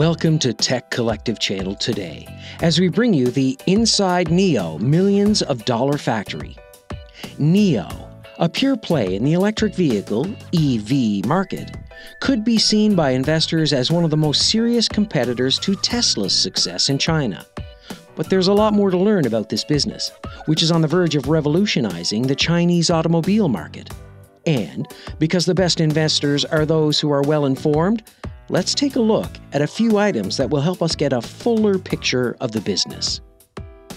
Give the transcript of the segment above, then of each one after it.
Welcome to Tech Collective Channel today, as we bring you the Inside NIO Millions of Dollar Factory. NIO, a pure play in the electric vehicle (EV) market, could be seen by investors as one of the most serious competitors to Tesla's success in China. But there's a lot more to learn about this business, which is on the verge of revolutionizing the Chinese automobile market. And because the best investors are those who are well informed, let's take a look at a few items that will help us get a fuller picture of the business.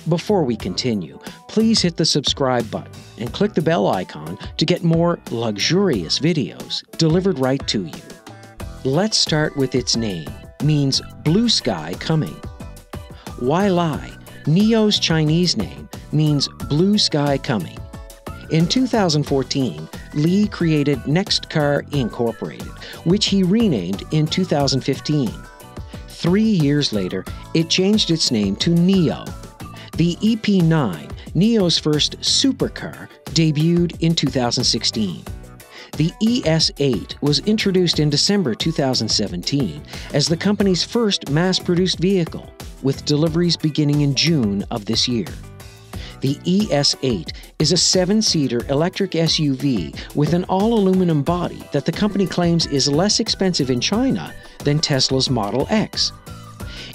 Before we continue, please hit the subscribe button and click the bell icon to get more luxurious videos delivered right to you. Let's start with its name, means blue sky coming. Why lie? NIO's Chinese name means blue sky coming. In 2014, Li created Nextcar Incorporated, which he renamed in 2015. 3 years later, it changed its name to NIO. The EP9, NIO's first supercar, debuted in 2016. The ES8 was introduced in December 2017 as the company's first mass-produced vehicle, with deliveries beginning in June of this year. The ES8 is a 7-seater electric SUV with an all-aluminum body that the company claims is less expensive in China than Tesla's Model X.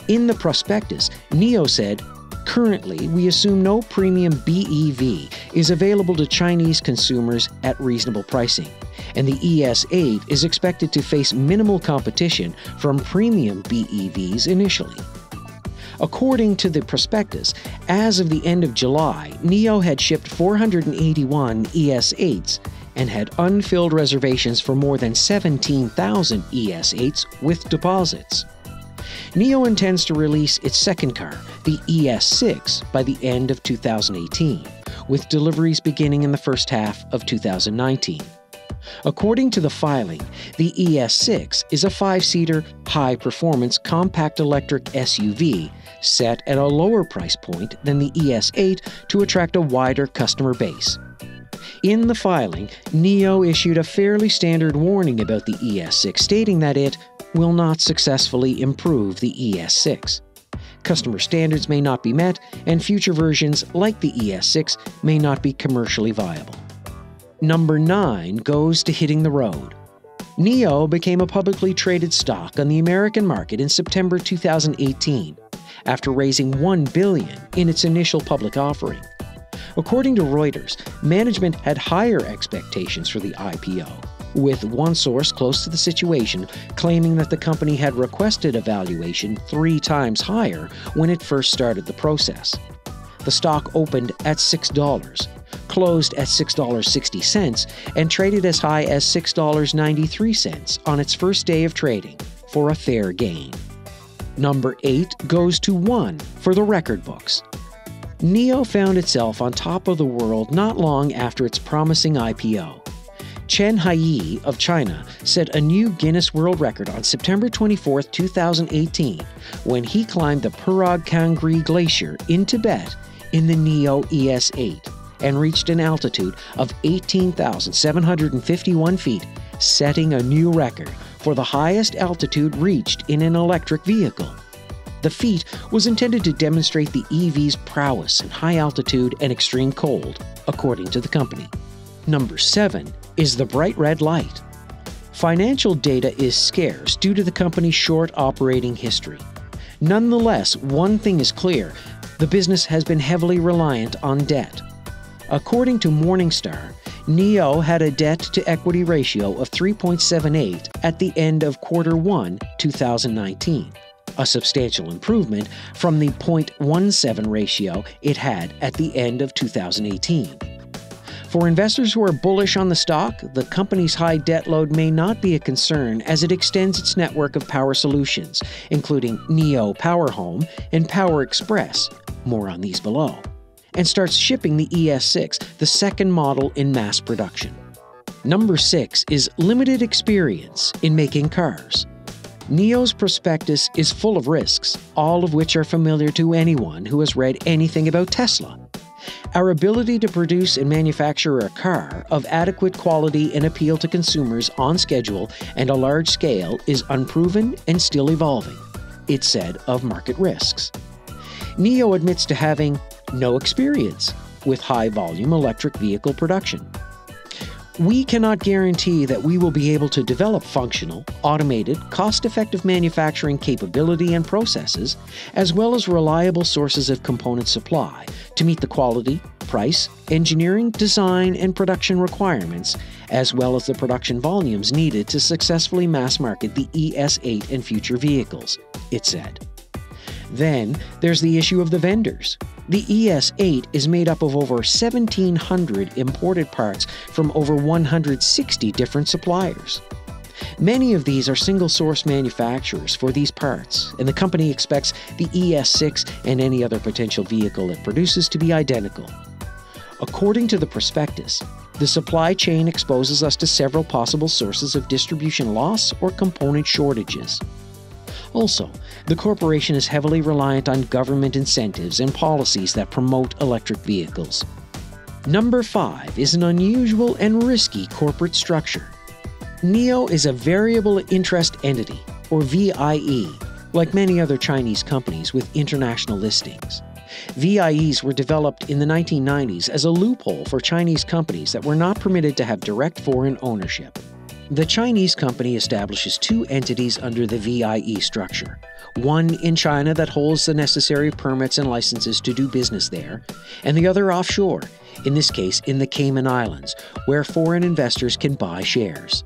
In the prospectus, NIO said, "Currently, we assume no premium BEV is available to Chinese consumers at reasonable pricing, and the ES8 is expected to face minimal competition from premium BEVs initially." According to the prospectus, as of the end of July, NIO had shipped 481 ES8s and had unfilled reservations for more than 17,000 ES8s with deposits. NIO intends to release its second car, the ES6, by the end of 2018, with deliveries beginning in the first half of 2019. According to the filing, the ES6 is a 5-seater, high-performance compact electric SUV set at a lower price point than the ES8 to attract a wider customer base. In the filing, NIO issued a fairly standard warning about the ES6, stating that it will not successfully improve the ES6. Customer standards may not be met, and future versions like the ES6 may not be commercially viable. Number 9 goes to hitting the road. NIO became a publicly traded stock on the American market in September 2018, after raising $1 billion in its initial public offering. According to Reuters, management had higher expectations for the IPO, with one source close to the situation claiming that the company had requested a valuation 3 times higher when it first started the process. The stock opened at $6, closed at $6.60, and traded as high as $6.93 on its first day of trading for a fair gain. Number 8 goes to 1 for the record books. NIO found itself on top of the world not long after its promising IPO. Chen Haiyi of China set a new Guinness World Record on September 24, 2018, when he climbed the Parag Kangri Glacier in Tibet in the NIO ES8 and reached an altitude of 18,751 feet, setting a new record for the highest altitude reached in an electric vehicle. The feat was intended to demonstrate the EV's prowess in high altitude and extreme cold, according to the company. Number 7 is the bright red light. Financial data is scarce due to the company's short operating history. Nonetheless, one thing is clear: the business has been heavily reliant on debt. According to Morningstar, NIO had a debt-to-equity ratio of 3.78 at the end of Q1 2019, a substantial improvement from the 0.17 ratio it had at the end of 2018. For investors who are bullish on the stock, the company's high debt load may not be a concern, as it extends its network of power solutions, including NIO Power Home and Power Express, more on these below, and starts shipping the ES6, the second model in mass production. Number 6 is limited experience in making cars. NIO's prospectus is full of risks, all of which are familiar to anyone who has read anything about Tesla. Our ability to produce and manufacture a car of adequate quality and appeal to consumers on schedule and a large scale is unproven and still evolving. it said of market risks. NIO admits to having no experience with high-volume electric vehicle production. We cannot guarantee that we will be able to develop functional, automated, cost-effective manufacturing capability and processes, as well as reliable sources of component supply to meet the quality, price, engineering, design, and production requirements, as well as the production volumes needed to successfully mass market the ES8 and future vehicles, it said. Then, there's the issue of the vendors. The ES8 is made up of over 1,700 imported parts from over 160 different suppliers. Many of these are single-source manufacturers for these parts, and the company expects the ES6 and any other potential vehicle it produces to be identical. According to the prospectus, the supply chain exposes us to several possible sources of distribution loss or component shortages. Also, the corporation is heavily reliant on government incentives and policies that promote electric vehicles. Number 5 is an unusual and risky corporate structure. NIO is a variable interest entity, or VIE, like many other Chinese companies with international listings. VIEs were developed in the 1990s as a loophole for Chinese companies that were not permitted to have direct foreign ownership. The Chinese company establishes two entities under the VIE structure, one in China that holds the necessary permits and licenses to do business there, and the other offshore, in this case in the Cayman Islands, where foreign investors can buy shares.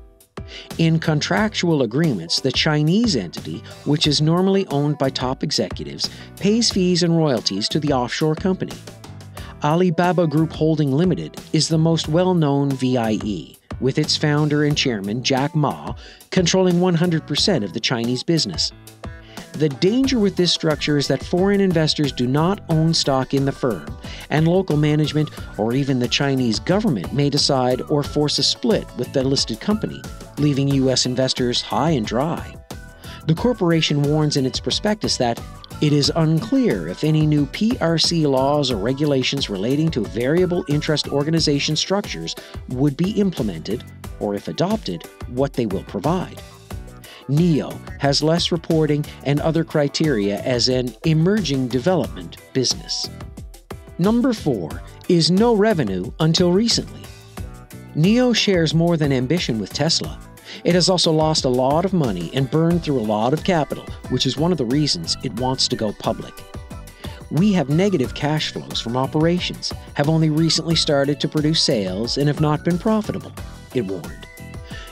In contractual agreements, the Chinese entity, which is normally owned by top executives, pays fees and royalties to the offshore company. Alibaba Group Holding Limited is the most well-known VIE, with its founder and chairman, Jack Ma, controlling 100% of the Chinese business. The danger with this structure is that foreign investors do not own stock in the firm, and local management or even the Chinese government may decide or force a split with the listed company, leaving U.S. investors high and dry. The corporation warns in its prospectus that it is unclear if any new PRC laws or regulations relating to variable interest organization structures would be implemented, or if adopted, what they will provide. NIO has less reporting and other criteria as an emerging development business. Number 4 is no revenue until recently. NIO shares more than ambition with Tesla. It has also lost a lot of money and burned through a lot of capital, which is one of the reasons it wants to go public. We have negative cash flows from operations, have only recently started to produce sales, and have not been profitable, it warned.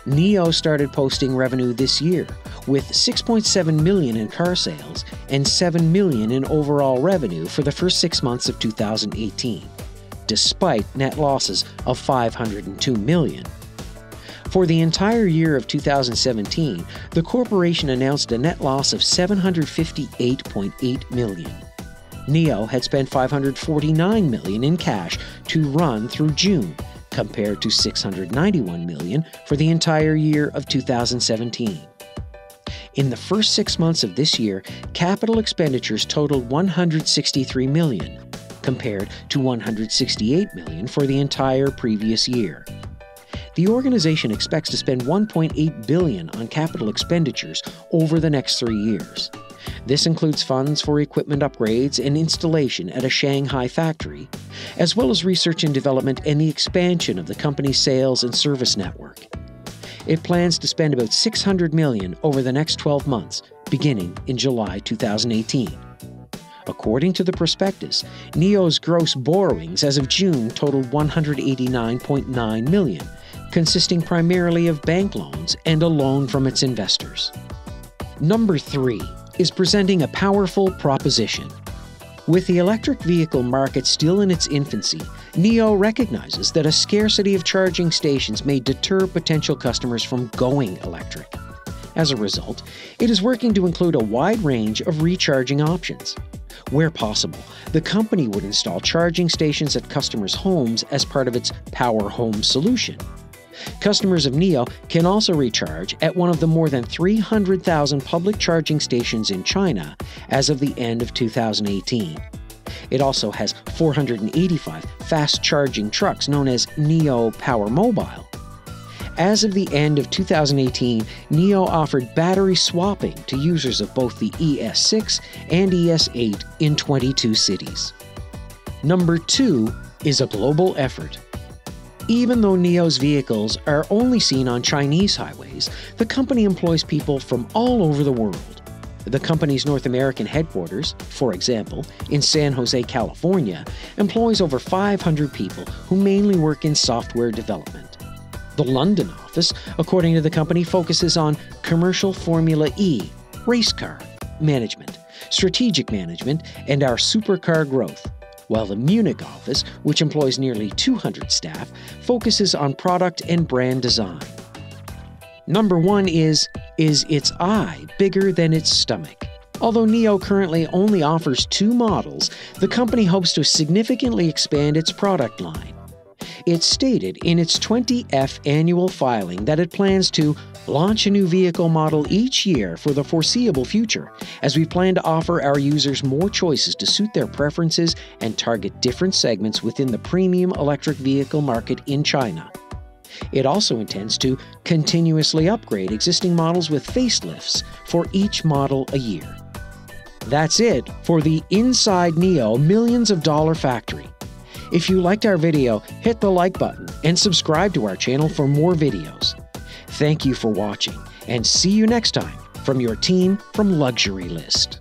NIO started posting revenue this year, with 6.7 million in car sales and 7 million in overall revenue for the first 6 months of 2018, despite net losses of 502 million. For the entire year of 2017, the corporation announced a net loss of 758.8 million. NIO had spent 549 million in cash to run through June, compared to 691 million for the entire year of 2017. In the first 6 months of this year, capital expenditures totaled 163 million, compared to 168 million for the entire previous year. The organization expects to spend 1.8 billion on capital expenditures over the next 3 years. This includes funds for equipment upgrades and installation at a Shanghai factory, as well as research and development and the expansion of the company's sales and service network. It plans to spend about 600 million over the next 12 months, beginning in July 2018. According to the prospectus, NIO's gross borrowings as of June totaled 189.9 million, consisting primarily of bank loans and a loan from its investors. Number 3 is presenting a powerful proposition. With the electric vehicle market still in its infancy, NIO recognizes that a scarcity of charging stations may deter potential customers from going electric. As a result, it is working to include a wide range of recharging options. Where possible, the company would install charging stations at customers' homes as part of its Power Home solution. Customers of NIO can also recharge at one of the more than 300,000 public charging stations in China as of the end of 2018. It also has 485 fast-charging trucks known as NIO Power Mobile. As of the end of 2018, NIO offered battery swapping to users of both the ES6 and ES8 in 22 cities. Number 2 is a global effort. Even though NIO's vehicles are only seen on Chinese highways, the company employs people from all over the world. The company's North American headquarters, for example, in San Jose, California, employs over 500 people who mainly work in software development. The London office, according to the company, focuses on commercial Formula E, race car management, strategic management, and our supercar growth, while the Munich office, which employs nearly 200 staff, focuses on product and brand design. Number 1 is its eye bigger than its stomach? Although NIO currently only offers 2 models, the company hopes to significantly expand its product line. It stated in its 20F annual filing that it plans to launch a new vehicle model each year for the foreseeable future, as we plan to offer our users more choices to suit their preferences and target different segments within the premium electric vehicle market in China. It also intends to continuously upgrade existing models with facelifts for each model a year. That's it for the Inside NIO Millions of Dollar Factory. If you liked our video, hit the like button and subscribe to our channel for more videos. Thank you for watching, and see you next time from your team from Luxury List.